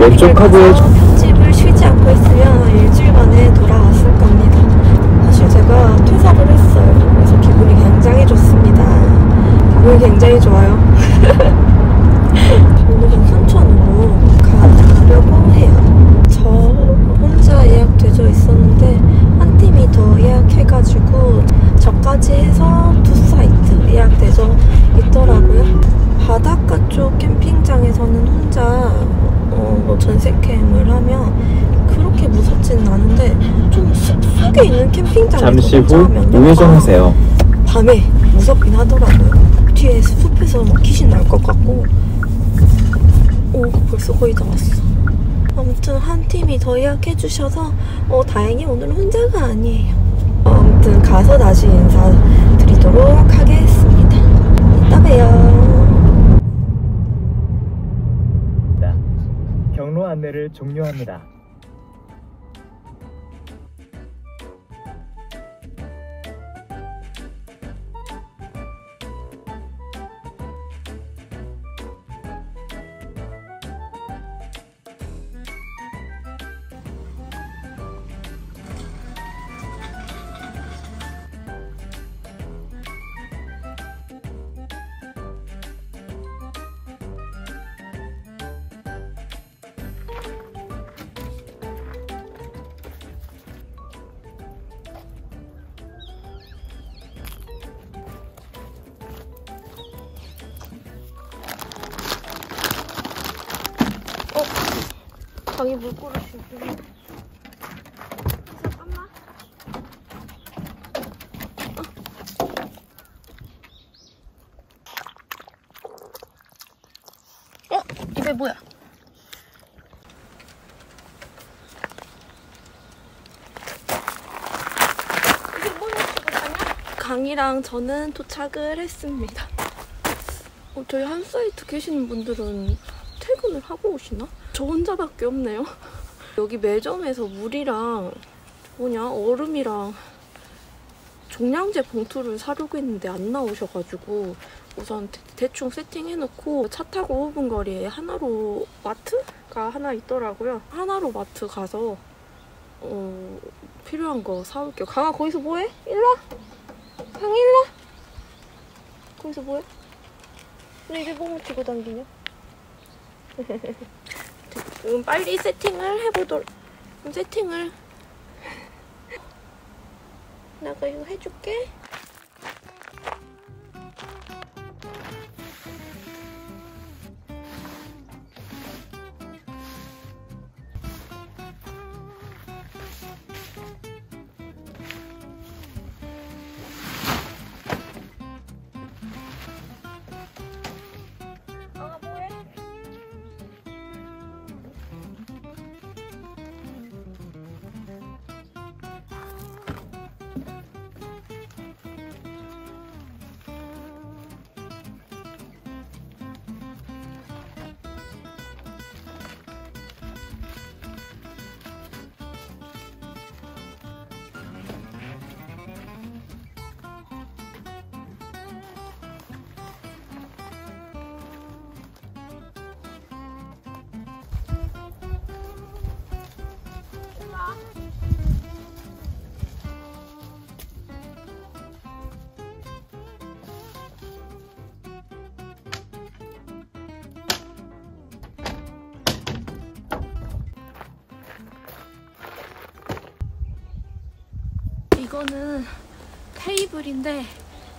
원쪽하고 집을 쉬지 않고 있으면 일주일 만에 돌아왔을 겁니다. 사실 제가 퇴사를 했어요. 그래서 기분이 굉장히 좋습니다. 기분이 굉장히 좋아요. 오늘은 순천으로 가려고 해요. 저 혼자 예약되어 있었는데 한 팀이 더 예약해가지고 저까지 해서 두 사이트 예약되어 있더라고요. 바닷가 쪽 캠핑장에서는 혼자 뭐 전세캠을 하면 그렇게 무섭지는 않은데 좀 숲속에 있는 캠핑장에서 잠시 후 우회전하세요. 밤에 무섭긴 하더라고요. 뒤에 숲에서 막 귀신 날 것 같고. 오, 벌써 거의 다 왔어. 아무튼 한 팀이 더 예약해 주셔서 다행히 오늘은 혼자가 아니에요. 아무튼 가서 다시 인사드리도록 하겠습니다. 이따 봬요. 경로 안내를 종료합니다. 방에 물고를 주고. 잠깐만. 입에 뭐야? 이게 뭐야? 강이랑 저는 도착을 했습니다. 저희 한 사이트 계시는 분들은 퇴근을 하고 오시나? 저 혼자밖에 없네요. 여기 매점에서 물이랑 얼음이랑 종량제 봉투를 사려고 했는데 안 나오셔가지고 우선 대충 세팅해놓고 차 타고 5분 거리에 하나로 마트가 하나 있더라고요. 하나로 마트 가서 필요한 거 사올게요. 강아, 거기서 뭐해? 일로와! 강아, 일로와! 거기서 뭐해? 왜 입에 봉을 쥐고 당기냐? 빨리 세팅을 해보도록. 세팅을 내가 이거 해줄게. 이거는 테이블인데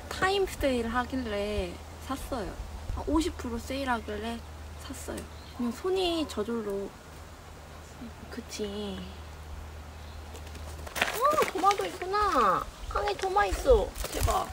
타임 세일 하길래 샀어요. 50% 세일 하길래 샀어요. 그냥 손이 저절로. 그치. 도마도 있구나. 강에 도마 있어. 대박.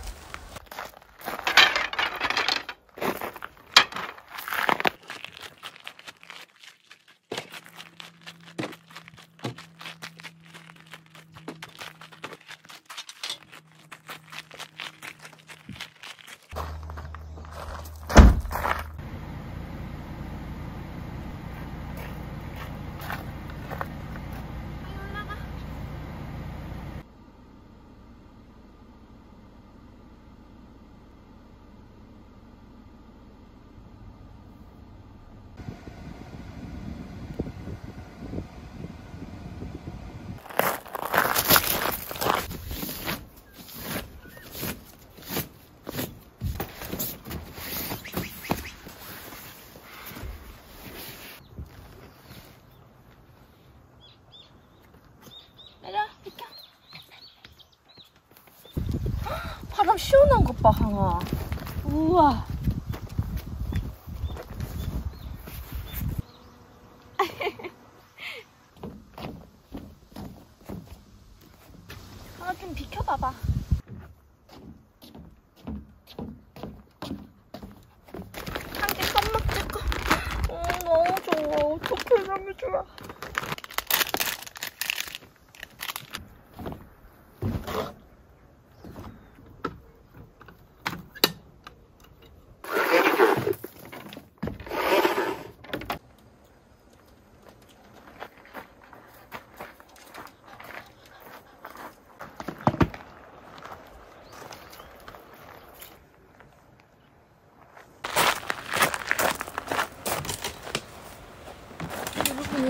바람 시원한 것 봐, 항아. 우와. 항아, 좀 비켜봐봐. 한개 썸막 찍고. 너무 좋아. 저 표정이 좋아.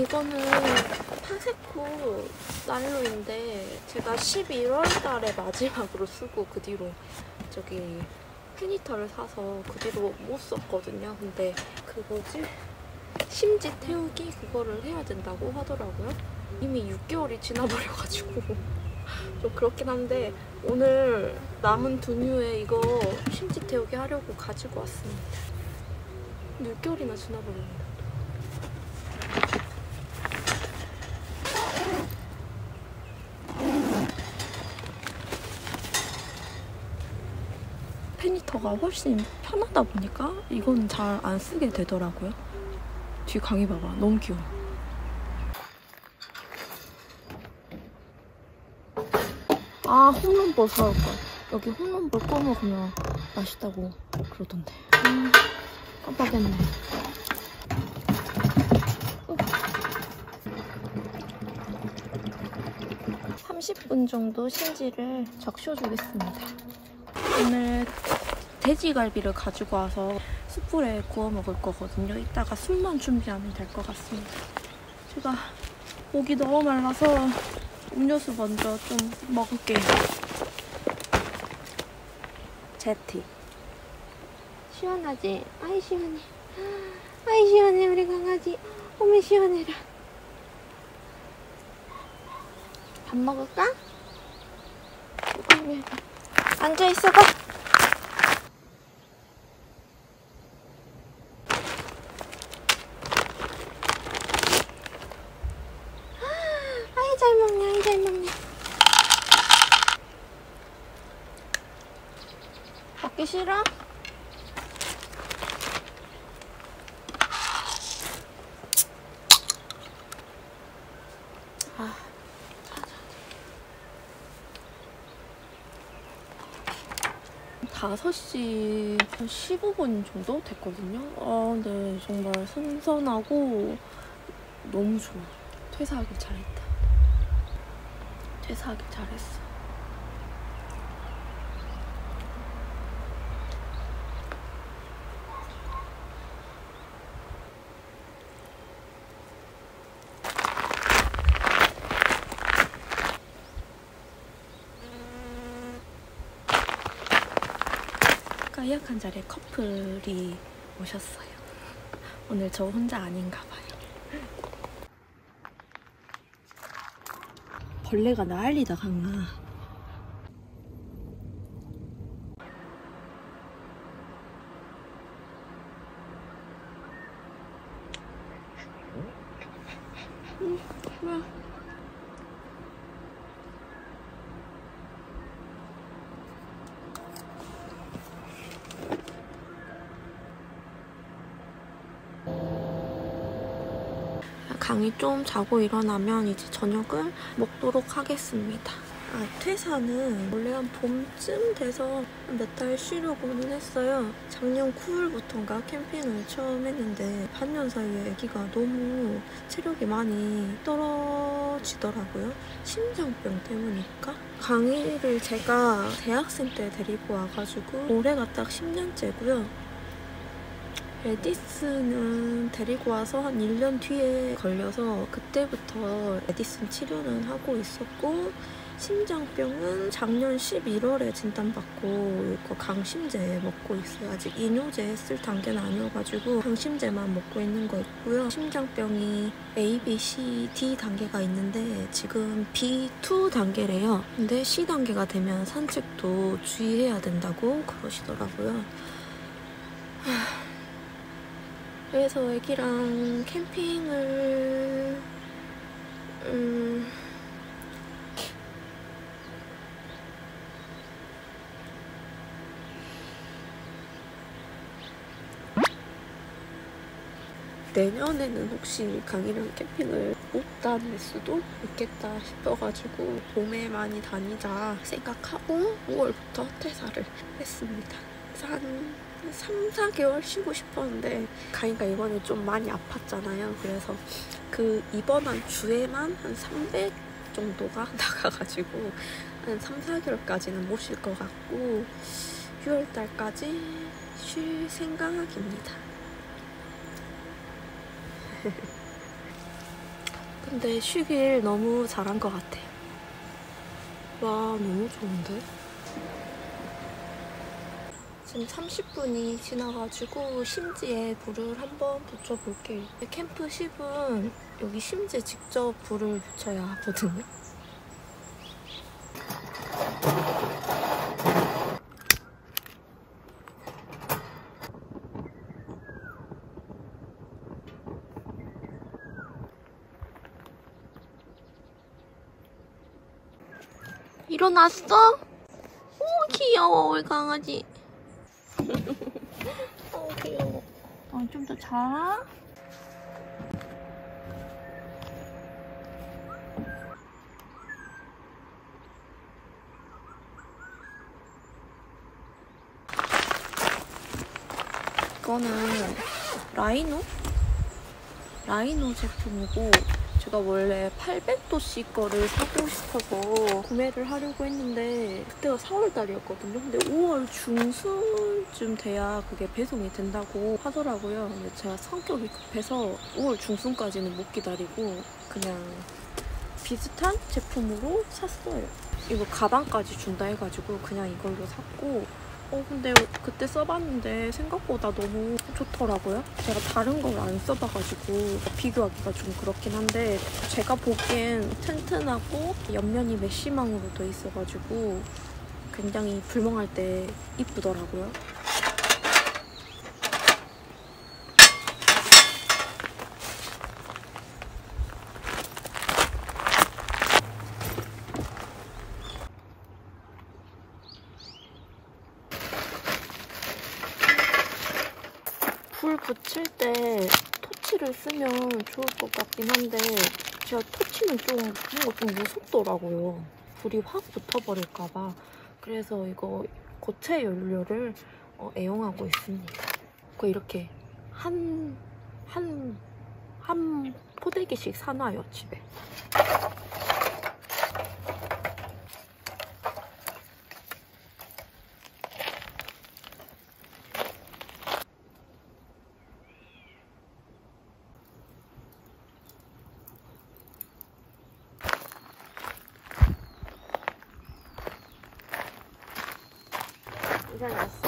이거는 파세코 난로인데 제가 11월달에 마지막으로 쓰고 그 뒤로 저기 팬히터를 사서 그 뒤로 못 썼거든요. 근데 그 뭐지? 심지 태우기 그거를 해야 된다고 하더라고요. 이미 6개월이 지나버려가지고 좀 그렇긴 한데 오늘 남은 두뉴에 이거 심지 태우기 하려고 가지고 왔습니다. 6개월이나 지나버렸는데. 팬히터가 훨씬 편하다 보니까 이건 잘 안 쓰게 되더라고요. 뒤 강이 봐봐. 너무 귀여워. 아, 홈런볼 사올 걸. 여기 홈런볼 구워 먹으면 맛있다고 그러던데. 깜빡했네. 오. 30분 정도 심지를 적셔주겠습니다. 오늘 돼지갈비를 가지고 와서 숯불에 구워 먹을 거거든요. 이따가 숯만 준비하면 될 것 같습니다. 제가 목이 너무 말라서 음료수 먼저 좀 먹을게요. 제티. 시원하지? 아이 시원해. 아이 시원해 우리 강아지. 어머 시원해라. 밥 먹을까? 앉아있어봐. 아이 잘 먹네, 아이 잘 먹네. 먹기 싫어? 한 5시 한 15분 정도 됐거든요. 아 근데 정말 선선하고 너무 좋아. 퇴사하길 잘했다. 퇴사하길 잘했어. 예약한 자리에 커플이 오셨어요. 오늘 저 혼자 아닌가 봐요. 벌레가 난리다, 강아. 뭐야? 강이 좀 자고 일어나면 이제 저녁을 먹도록 하겠습니다. 아, 퇴사는 원래 한 봄쯤 돼서 몇 달 쉬려고는 했어요. 작년 9월부터인가 캠핑을 처음 했는데 반년 사이에 아기가 너무 체력이 많이 떨어지더라고요. 심장병 때문일까? 강이를 제가 대학생 때 데리고 와가지고 올해가 딱 10년째고요. 에디슨은 데리고 와서 한 1년 뒤에 걸려서 그때부터 에디슨 치료는 하고 있었고 심장병은 작년 11월에 진단받고 이거 강심제 먹고 있어요. 아직 이뇨제 쓸 단계는 아니어가지고 강심제만 먹고 있는 거 있고요. 심장병이 A, B, C, D 단계가 있는데 지금 B2 단계래요. 근데 C 단계가 되면 산책도 주의해야 된다고 그러시더라고요. 그래서 애기랑 캠핑을 내년에는 혹시 강이랑 캠핑을 못 다닐 수도 있겠다 싶어가지고 봄에 많이 다니자 생각하고 5월부터 퇴사를 했습니다. 그래서 한 3-4개월 쉬고 싶었는데 강이가 이번에 좀 많이 아팠잖아요. 그래서 그 입원한 주에만 한 300 정도가 나가가지고 한 3-4개월까지는 못 쉴 것 같고 6월달까지 쉴 생각입니다. 근데 쉬길 너무 잘한 것 같아요. 와, 너무 좋은데? 지금 30분이 지나가지고 심지에 불을 한번 붙여볼게요. 캠프 숑은 여기 심지에 직접 불을 붙여야 하거든요. 일어났어? 오, 귀여워, 우리 강아지. 오, 귀여워. 아, 좀 더 자. 이거는 라이노 제품이고 제가 원래 800도씨 거를 사고 싶어서 구매를 하려고 했는데 그때가 4월달이었거든요. 근데 5월 중순쯤 돼야 그게 배송이 된다고 하더라고요. 근데 제가 성격이 급해서 5월 중순까지는 못 기다리고 그냥 비슷한 제품으로 샀어요. 이거 가방까지 준다 해가지고 그냥 이걸로 샀고 근데 그때 써봤는데 생각보다 너무 좋더라고요. 제가 다른 걸 안 써봐가지고 비교하기가 좀 그렇긴 한데 제가 보기엔 튼튼하고 옆면이 메쉬망으로 돼 있어가지고 굉장히 불멍할 때 이쁘더라고요. 불 붙일 때 토치를 쓰면 좋을 것 같긴 한데 제가 토치는 좀 뭔가 좀 무섭더라고요. 불이 확 붙어버릴까봐. 그래서 이거 고체 연료를 애용하고 있습니다. 그 이렇게 한 포대기씩 사놔요 집에. 일어났어?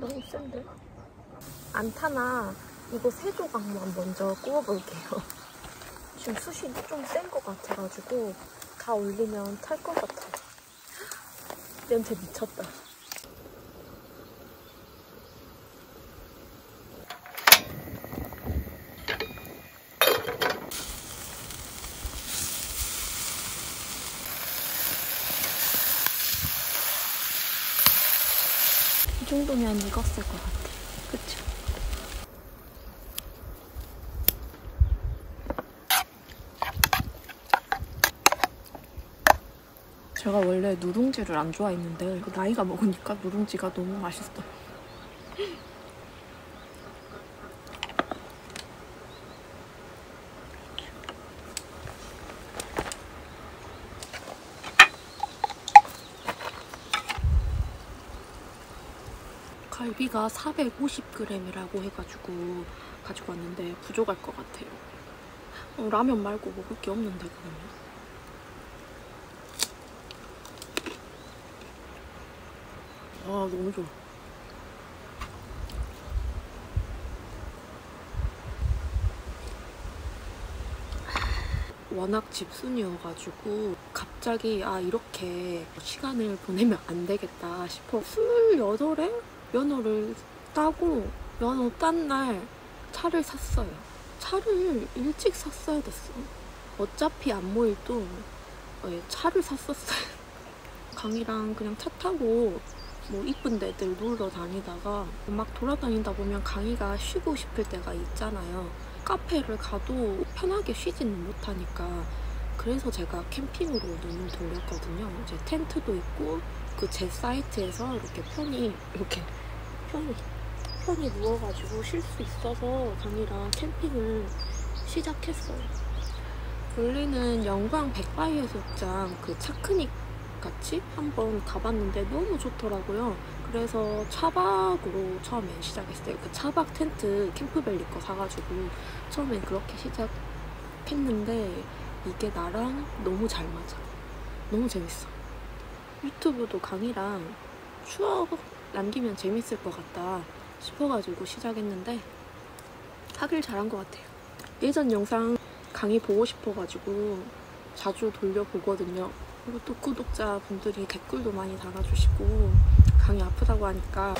너무 센데? 안타나 이거 세조각만 먼저 구워볼게요. 지금 숯이 좀 센 것 같아가지고 다 올리면 탈 것 같아요. 냄새 미쳤다. 정도면 익었을 것 같아. 그쵸? 제가 원래 누룽지를 안 좋아했는데 나이가 먹으니까 누룽지가 너무 맛있어요. 갈비가 450g이라고 해가지고 가지고 왔는데 부족할 것 같아요. 라면 말고 먹을 게 없는데 그러면. 아, 너무 좋아. 워낙 집순이여가지고 갑자기 아 이렇게 시간을 보내면 안 되겠다 싶어 28에 면허를 따고 면허 딴 날 차를 샀어요. 차를 일찍 샀어야 됐어. 어차피 안 모일도 차를 샀었어요. 강이랑 그냥 차 타고 뭐 이쁜 데들 놀러 다니다가 막 돌아다니다 보면 강이가 쉬고 싶을 때가 있잖아요. 카페를 가도 편하게 쉬지는 못하니까. 그래서 제가 캠핑으로 눈을 돌렸거든요. 이제 텐트도 있고 그 제 사이트에서 이렇게 편히 누워가지고 쉴 수 있어서 강이랑 캠핑을 시작했어요. 원래는 영광 백바이해수욕장 그 차크닉 같이 한번 가봤는데 너무 좋더라고요. 그래서 차박으로 처음엔 시작했어요. 그 차박 텐트 캠프벨리 거 사가지고 처음엔 그렇게 시작했는데 이게 나랑 너무 잘 맞아. 너무 재밌어. 유튜브도 강이랑 추억 남기면 재밌을 것 같다 싶어가지고 시작했는데 하길 잘한 것 같아요. 예전 영상 강이 보고 싶어가지고 자주 돌려보거든요. 그리고 또 구독자분들이 댓글도 많이 달아주시고 강이 아프다고 하니까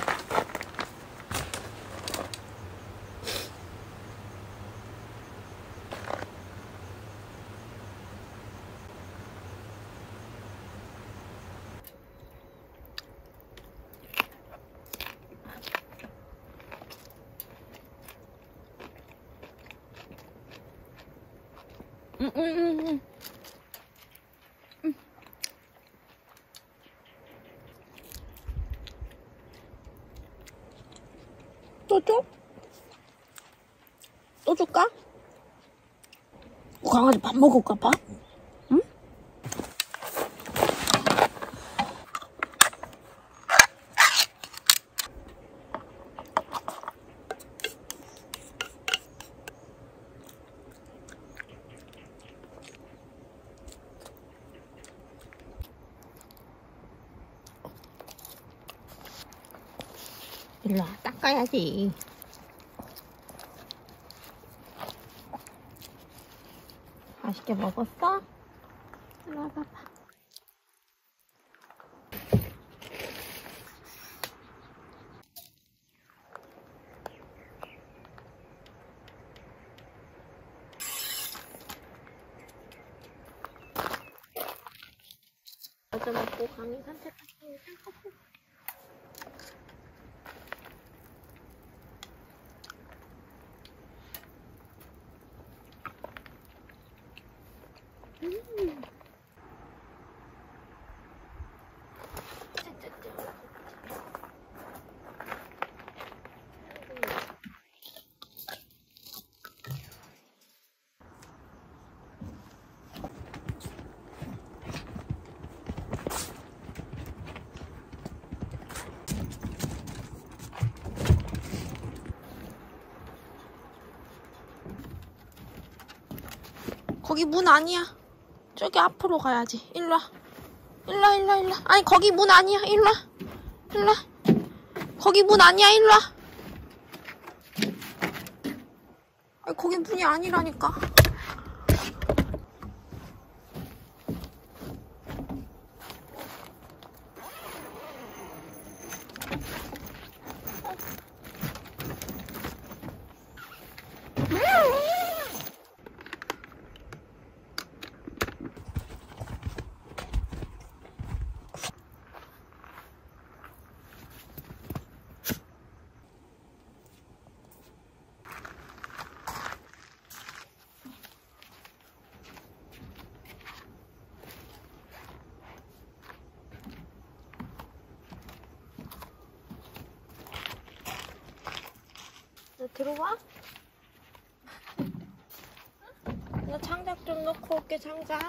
또 줘? 또 줄까? 강아지 밥 먹을까 봐? 응? 일로와 닦아야지. 맛있게 먹었어? 일로와 봐봐. 어제 먹고 강이 산책하고 거기 문 아니야. 저기 앞으로 가야지. 일로와. 일로와, 일로와, 일로와. 아니, 거기 문 아니야. 일로와. 일로와. 거기 문 아니야. 일로와. 아니, 거기 문이 아니라니까. 들어와? 나 장작 좀 놓고 올게, 장작.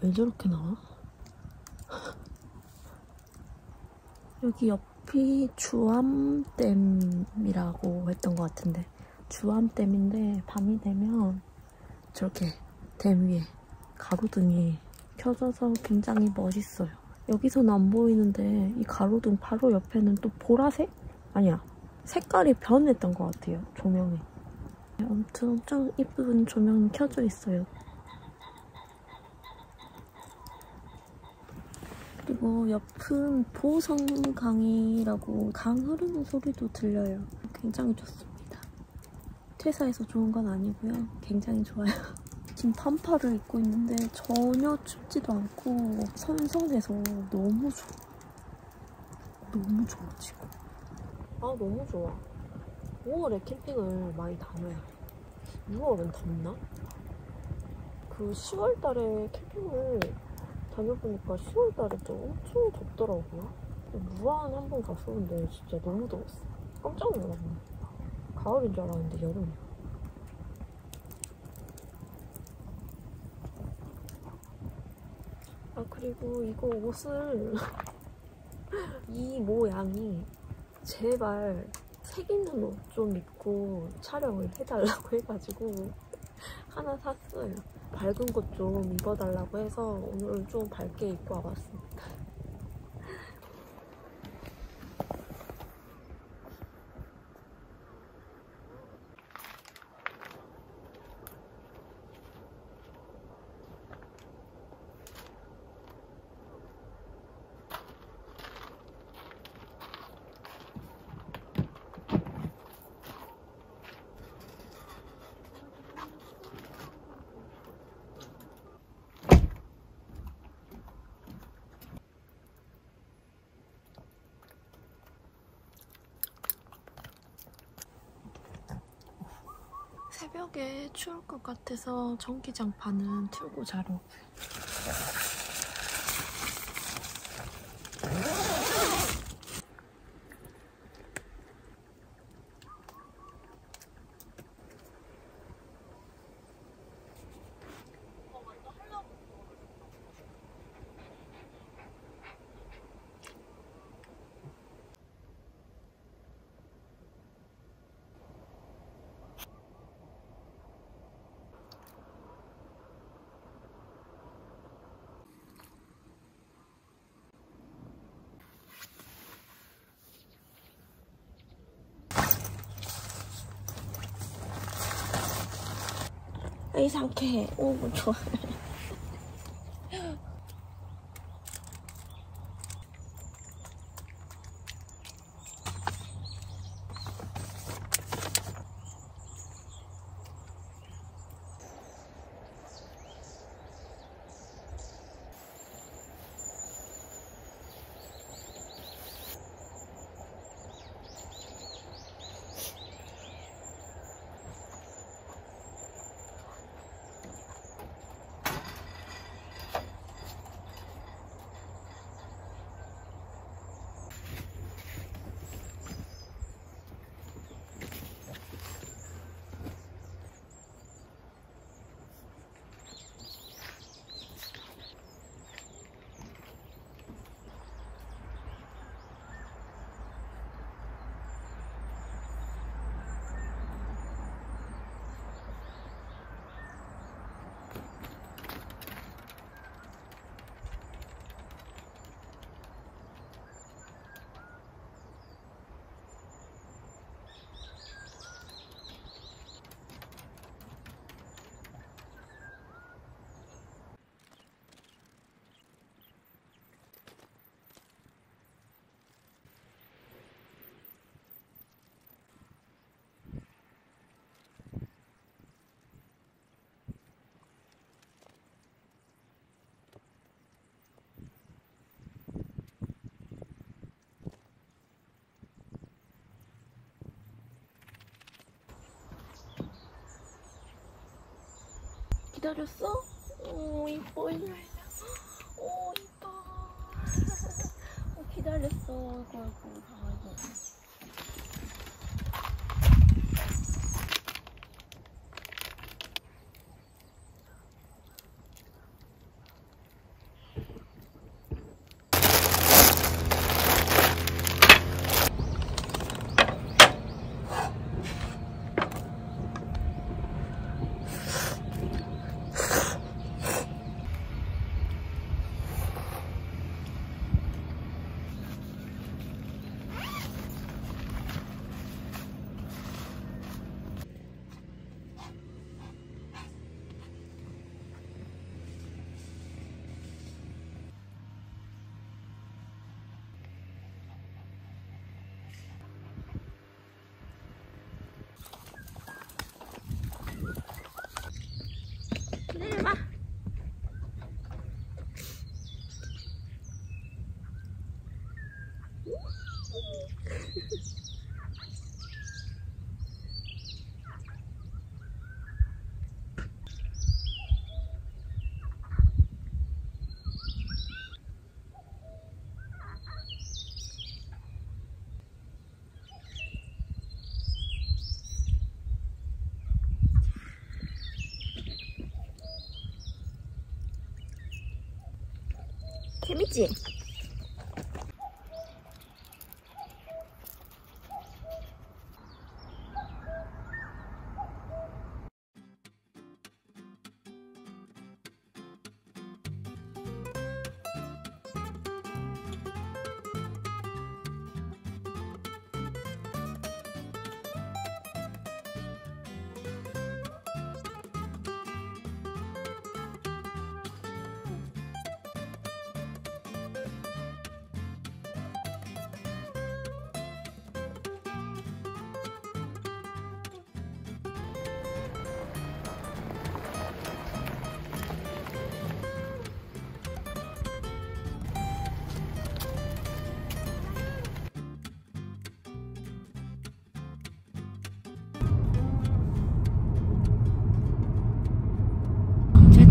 왜 저렇게 나와? 여기 옆이 주암댐이라고 했던 것 같은데, 주암댐인데 밤이 되면 저렇게 댐 위에 가로등이 켜져서 굉장히 멋있어요. 여기서는 안 보이는데 이 가로등 바로 옆에는 또 보라색? 아니야, 색깔이 변했던 것 같아요, 조명이. 엄청 이쁜 조명이 켜져 있어요. 그리고 옆은 보성강이라고 강 흐르는 소리도 들려요. 굉장히 좋습니다. 퇴사해서 좋은 건 아니고요. 굉장히 좋아요. 지금 반팔을 입고 있는데 전혀 춥지도 않고 선선해서 너무 좋아. 너무 좋아 지금. 아 너무 좋아. 5월에 캠핑을 많이 다녀요. 6월은 덥나? 그 10월 달에 캠핑을 다녀보니까 10월달에 또 엄청 덥더라고요. 무안 한 번 갔었는데 진짜 너무 더웠어. 깜짝 놀랐네. 가을인 줄 알았는데 여름이야. 아 그리고 이거 옷을 이 모양이 제발 색있는 옷 좀 입고 촬영을 해달라고 해가지고 하나 샀어요. 밝은 것 좀 입어달라고 해서 오늘은 좀 밝게 입고 와봤습니다. 새벽에 추울 것 같아서 전기장판은 틀고 자려고요. 이 상쾌해. 오, 좋아. 기다렸어? 오, 이뻐, 일로 와. 오, 이뻐. 오, 기다렸어. 아이고, 아이고, 아이고. 재밌지?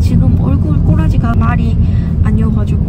지금 얼굴 꼬라지가 말이 아니어가지고